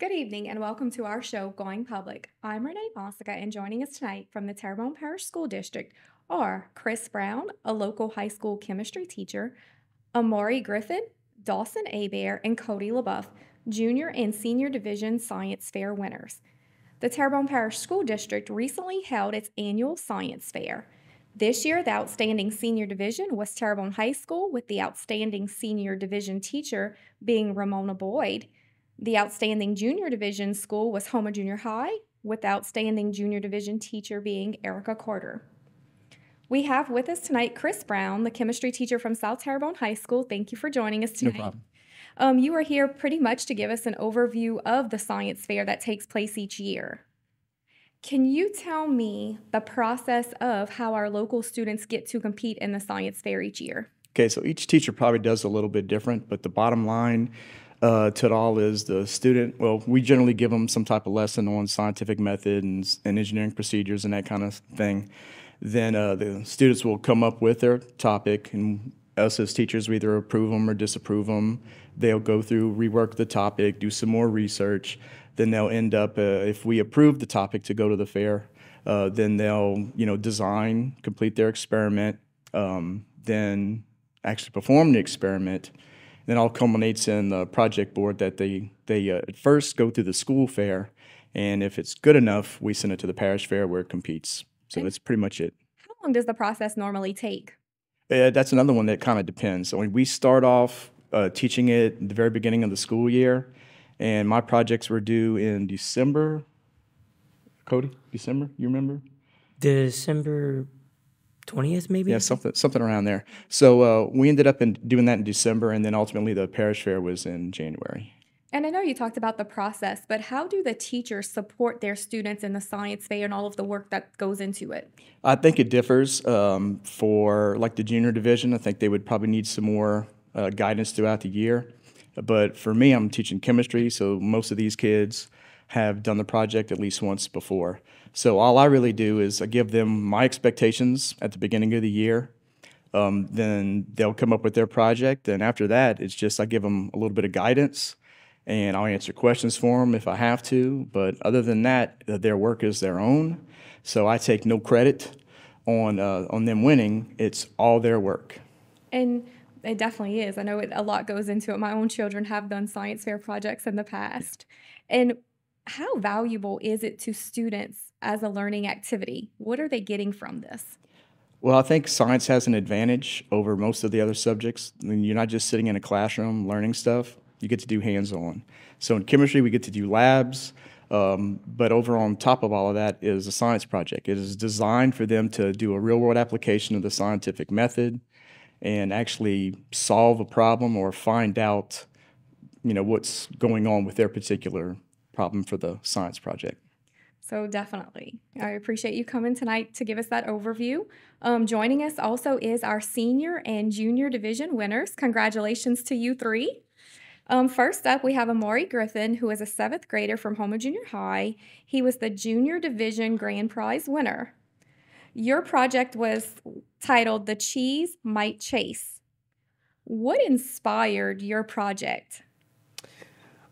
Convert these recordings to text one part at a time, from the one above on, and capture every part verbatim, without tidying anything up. Good evening and welcome to our show, Going Public. I'm Renee Bosica, and joining us tonight from the Terrebonne Parish School District are Chris Brown, a local high school chemistry teacher, Amari Griffin, Dawson Hebert, and Cody LaBeouf, junior and senior division science fair winners. The Terrebonne Parish School District recently held its annual science fair. This year, the outstanding senior division was Terrebonne High School, with the outstanding senior division teacher being Ramona Boyd. The outstanding junior division school was Homer Junior High, with outstanding junior division teacher being Erica Carter. We have with us tonight Chris Brown, the chemistry teacher from South Terrebonne High School. Thank you for joining us tonight. No problem. Um, you are here pretty much to give us an overview of the science fair that takes place each year. Can you tell me the process of how our local students get to compete in the science fair each year? Okay, so each teacher probably does a little bit different, but the bottom line Uh, to it all is the student, well, we generally give them some type of lesson on scientific method and, and engineering procedures and that kind of thing. Then uh, the students will come up with their topic, and us as teachers, we either approve them or disapprove them. They'll go through, rework the topic, do some more research. Then they'll end up, uh, if we approve the topic to go to the fair, uh, then they'll, you know, design, complete their experiment, um, then actually perform the experiment. Then all culminates in the project board that they, they uh, at first go through the school fair, and if it's good enough, we send it to the parish fair where it competes. So and that's pretty much it. How long does the process normally take? Uh, that's another one that kind of depends. So when we start off uh, teaching it at the very beginning of the school year, and my projects were due in December. Cody, December, you remember? December... twentieth maybe? Yeah, something something around there. So uh, we ended up in doing that in December, and then ultimately the parish fair was in January. And I know you talked about the process, but how do the teachers support their students in the science fair and all of the work that goes into it? I think it differs. Um, for like the junior division, I think they would probably need some more uh, guidance throughout the year. But for me, I'm teaching chemistry, so most of these kids have done the project at least once before. So all I really do is I give them my expectations at the beginning of the year. Um, then they'll come up with their project. And after that, it's just I give them a little bit of guidance, and I'll answer questions for them if I have to. But other than that, their work is their own. So I take no credit on, uh, on them winning. It's all their work. And it definitely is. I know it, a lot goes into it. My own children have done science fair projects in the past. And how valuable is it to students as a learning activity? What are they getting from this? Well, I think science has an advantage over most of the other subjects. I mean, you're not just sitting in a classroom learning stuff. You get to do hands-on. So in chemistry, we get to do labs. Um, but over on top of all of that is a science project. It is designed for them to do a real-world application of the scientific method and actually solve a problem or find out, you know, what's going on with their particular problem for the science project. So definitely. I appreciate you coming tonight to give us that overview. Um, joining us also is our senior and junior division winners. Congratulations to you three. Um, first up, we have Amari Griffin, who is a seventh grader from Homer Junior High. He was the junior division grand prize winner. Your project was titled The Cheese Might Chase. What inspired your project?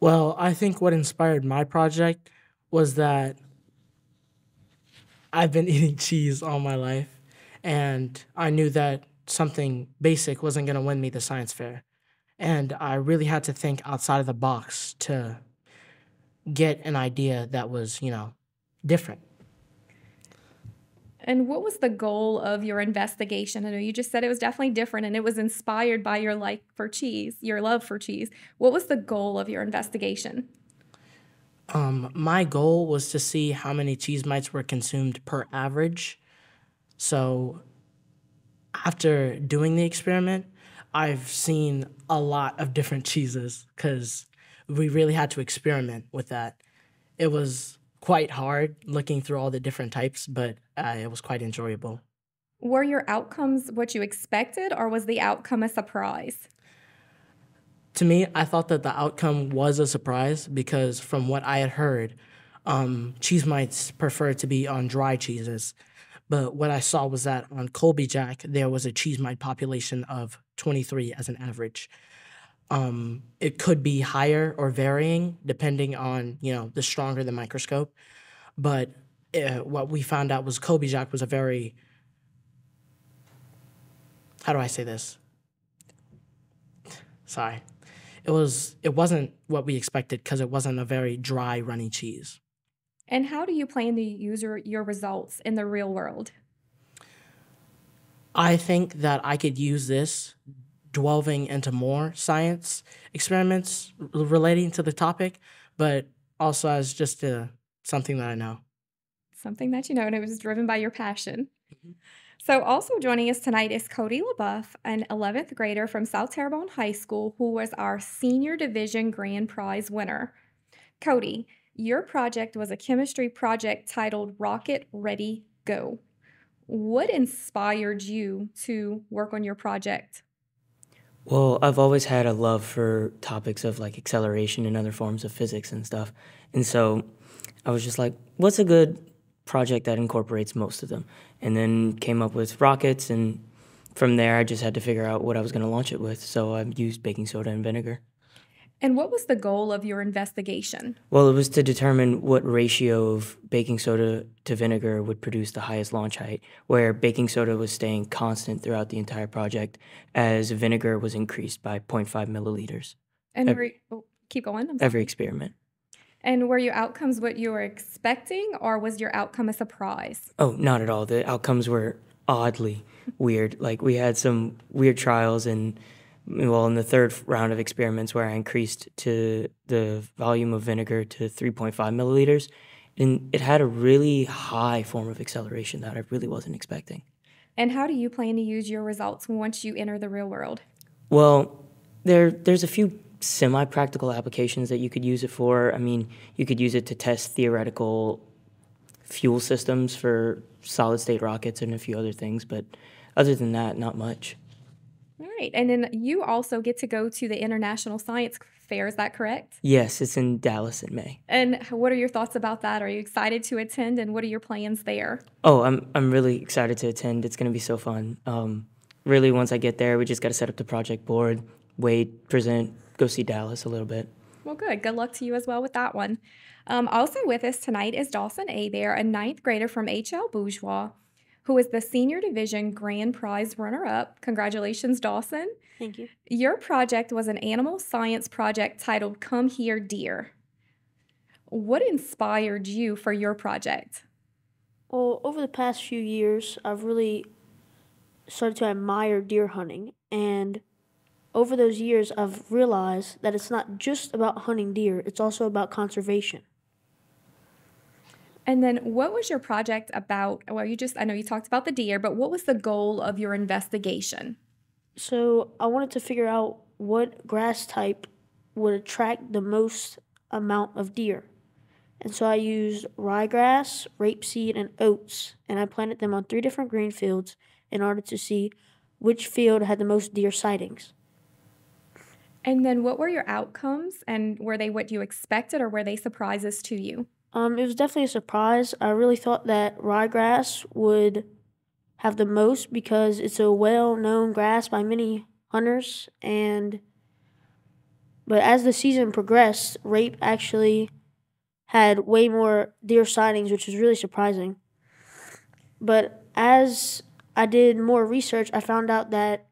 Well, I think what inspired my project was that I've been eating cheese all my life, and I knew that something basic wasn't going to win me the science fair. And I really had to think outside of the box to get an idea that was, you know, different. And what was the goal of your investigation? I know you just said it was definitely different, and it was inspired by your like for cheese, your love for cheese. What was the goal of your investigation? Um, my goal was to see how many cheese mites were consumed per average. So after doing the experiment, I've seen a lot of different cheeses because we really had to experiment with that. It was quite hard looking through all the different types, but uh, it was quite enjoyable. Were your outcomes what you expected, or was the outcome a surprise? To me, I thought that the outcome was a surprise because from what I had heard, um, cheese mites prefer to be on dry cheeses. But what I saw was that on Colby Jack, there was a cheese mite population of twenty-three as an average. Um, it could be higher or varying depending on, you know, the stronger the microscope. But uh, what we found out was Colby Jack was a very, how do I say this? Sorry. It was, it wasn't what we expected because it wasn't a very dry, runny cheese. And how do you plan to use your, your results in the real world? I think that I could use this delving into more science experiments relating to the topic, but also as just a, something that I know. Something that you know, and it was driven by your passion. Mm-hmm. So also joining us tonight is Cody LaBeouf, an eleventh grader from South Terrebonne High School, who was our senior division grand prize winner. Cody, your project was a chemistry project titled Rocket Ready Go. What inspired you to work on your project? Well, I've always had a love for topics of like acceleration and other forms of physics and stuff. And so I was just like, what's a good project that incorporates most of them? And then came up with rockets, and from there I just had to figure out what I was going to launch it with, so I used baking soda and vinegar. And what was the goal of your investigation? Well, it was to determine what ratio of baking soda to vinegar would produce the highest launch height, where baking soda was staying constant throughout the entire project as vinegar was increased by zero point five milliliters. And every, oh, keep going. I'm sorry. Every experiment. And were your outcomes what you were expecting, or was your outcome a surprise? Oh, not at all. The outcomes were oddly weird. Like, we had some weird trials, and, well, in the third round of experiments where I increased to the volume of vinegar to three point five milliliters, and it had a really high form of acceleration that I really wasn't expecting. And how do you plan to use your results once you enter the real world? Well, there, there's a few semi-practical applications that you could use it for. I mean, you could use it to test theoretical fuel systems for solid-state rockets and a few other things, but other than that, not much. All right, and then you also get to go to the International Science Fair, is that correct? Yes, it's in Dallas in May. And what are your thoughts about that? Are you excited to attend, and what are your plans there? Oh, I'm, I'm really excited to attend. It's going to be so fun. Um, really, once I get there, we just got to set up the project board, wait, present, go see Dallas a little bit. Well, good. Good luck to you as well with that one. Um, also with us tonight is Dawson Hebert, a ninth grader from H L Bourgeois, who is the senior division grand prize runner-up. Congratulations, Dawson. Thank you. Your project was an animal science project titled Come Here, Deer. What inspired you for your project? Well, over the past few years, I've really started to admire deer hunting, and over those years, I've realized that it's not just about hunting deer, it's also about conservation. And then what was your project about? Well, you just, I know you talked about the deer, but what was the goal of your investigation? So I wanted to figure out what grass type would attract the most amount of deer. And so I used ryegrass, rapeseed, and oats, and I planted them on three different green fields in order to see which field had the most deer sightings. And then what were your outcomes, and were they what you expected, or were they surprises to you? Um, it was definitely a surprise. I really thought that ryegrass would have the most because it's a well-known grass by many hunters. And but as the season progressed, rape actually had way more deer sightings, which was really surprising. But as I did more research, I found out that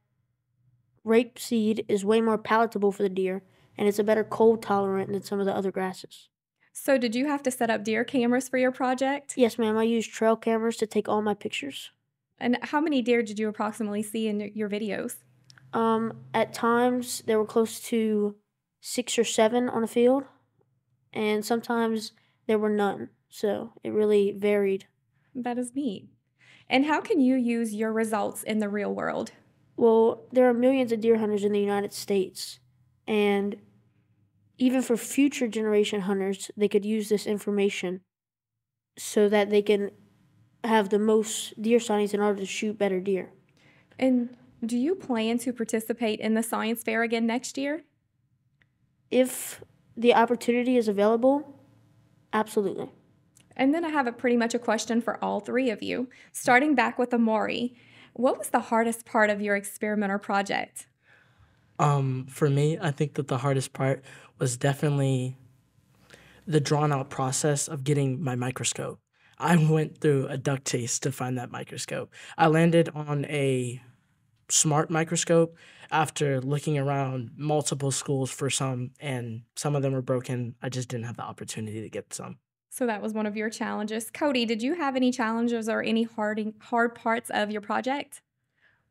rapeseed is way more palatable for the deer, and it's a better cold tolerant than some of the other grasses. So did you have to set up deer cameras for your project? Yes, ma'am. I used trail cameras to take all my pictures. And how many deer did you approximately see in your videos? Um, at times, they were close to six or seven on a field, and sometimes there were none. So it really varied. That is neat. And how can you use your results in the real world? Well, there are millions of deer hunters in the United States, and even for future generation hunters, they could use this information so that they can have the most deer sightings in order to shoot better deer. And do you plan to participate in the science fair again next year? If the opportunity is available, absolutely. And then I have a pretty much a question for all three of you, starting back with Amari. What was the hardest part of your experiment or project? Um, for me, I think that the hardest part was definitely the drawn-out process of getting my microscope. I went through a duck chase to find that microscope. I landed on a smart microscope after looking around multiple schools for some, and some of them were broken. I just didn't have the opportunity to get some. So that was one of your challenges. Cody, did you have any challenges or any hard, hard parts of your project?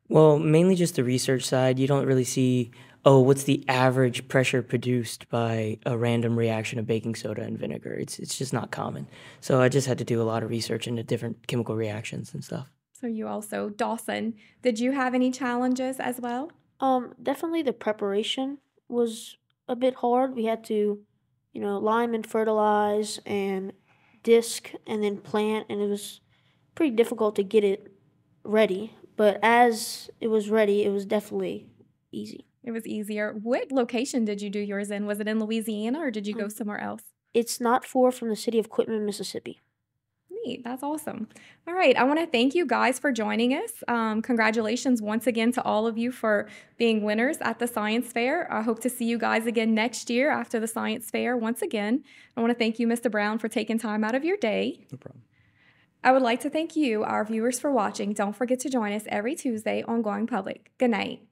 Well, mainly just the research side. You don't really see, oh, what's the average pressure produced by a random reaction of baking soda and vinegar? It's, it's just not common. So I just had to do a lot of research into different chemical reactions and stuff. So you also, Dawson, did you have any challenges as well? Um, definitely the preparation was a bit hard. We had to, you know, lime and fertilize and disc and then plant, and it was pretty difficult to get it ready. But as it was ready, it was definitely easy. It was easier. What location did you do yours in? Was it in Louisiana or did you go somewhere else? It's not far from the city of Quitman, Mississippi. Neat. That's awesome. All right. I want to thank you guys for joining us. Um, congratulations once again to all of you for being winners at the Science Fair. I hope to see you guys again next year after the Science Fair. Once again, I want to thank you, Mister Brown, for taking time out of your day. No problem. I would like to thank you, our viewers, for watching. Don't forget to join us every Tuesday on Going Public. Good night.